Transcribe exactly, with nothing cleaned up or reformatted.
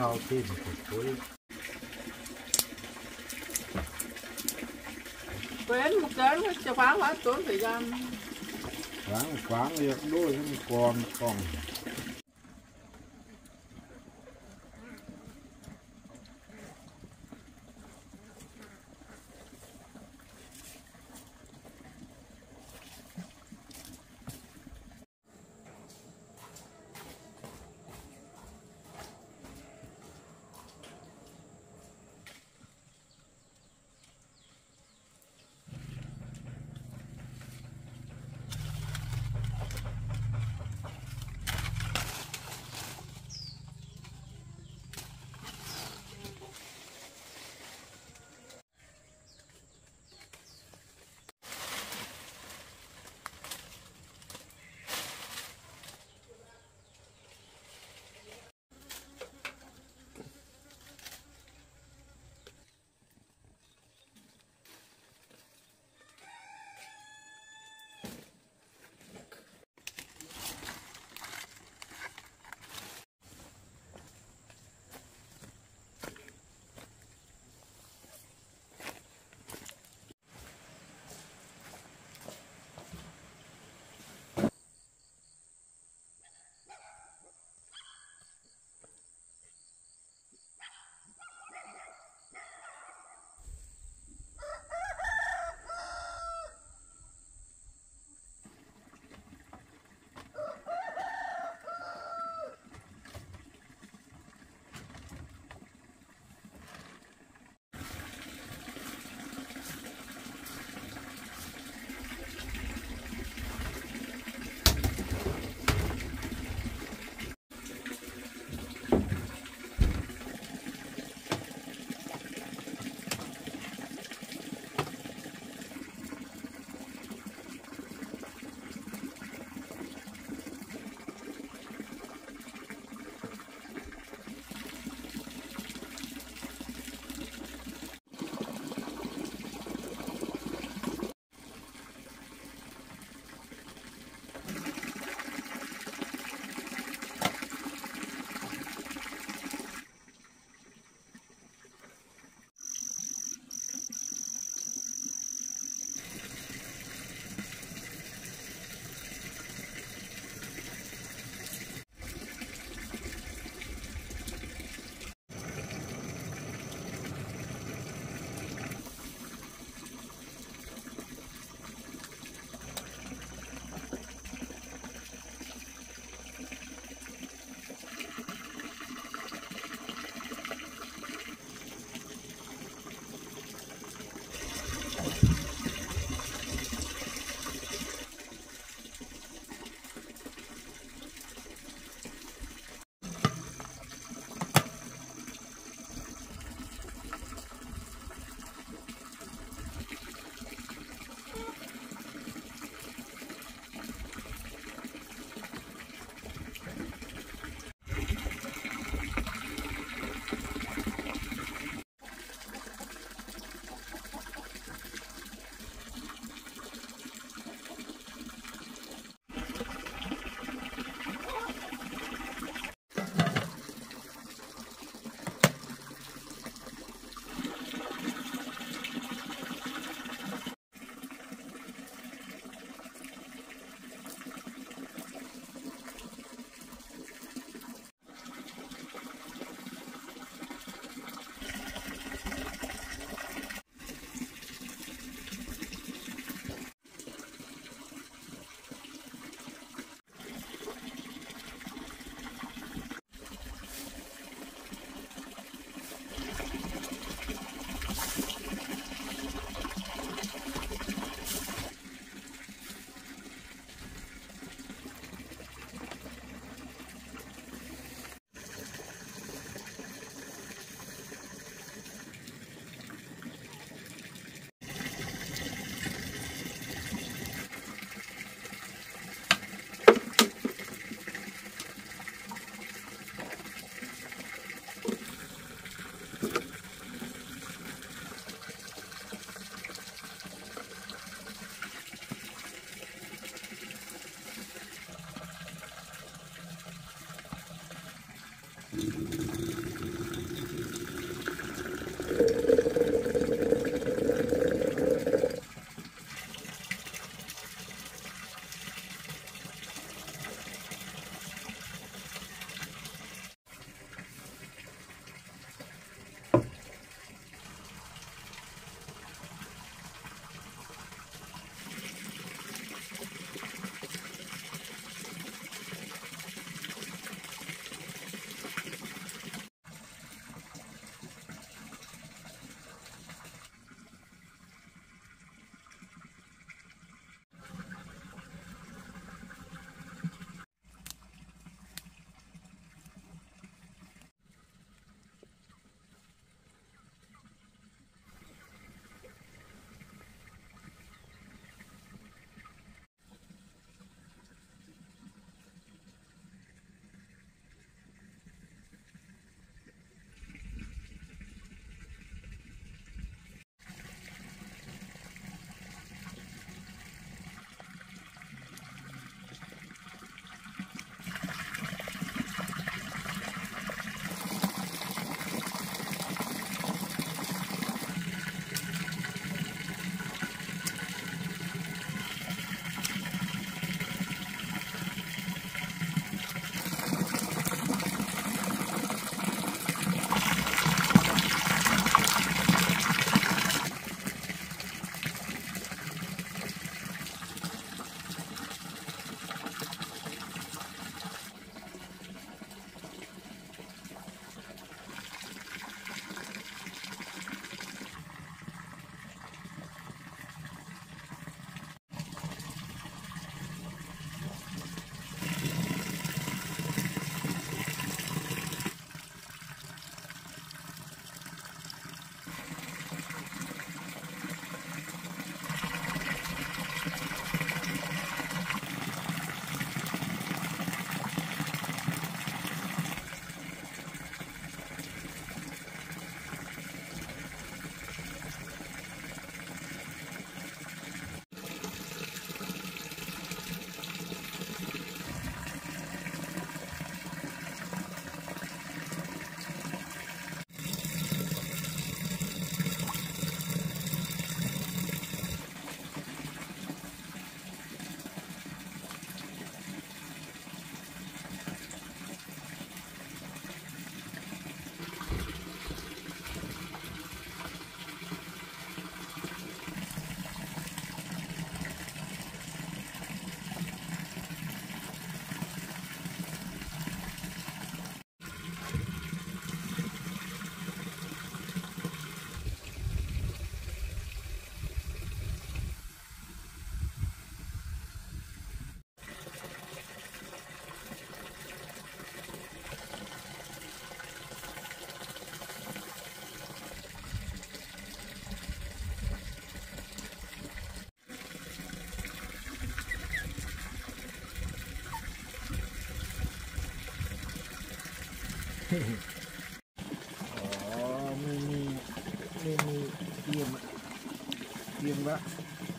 I'll take it for you. Quên một cái nó sẽ phá quá tốn thời gian. Phá quá việc đôi nó còn còn. Oh, mini, mini, mini, mini, mini, mini,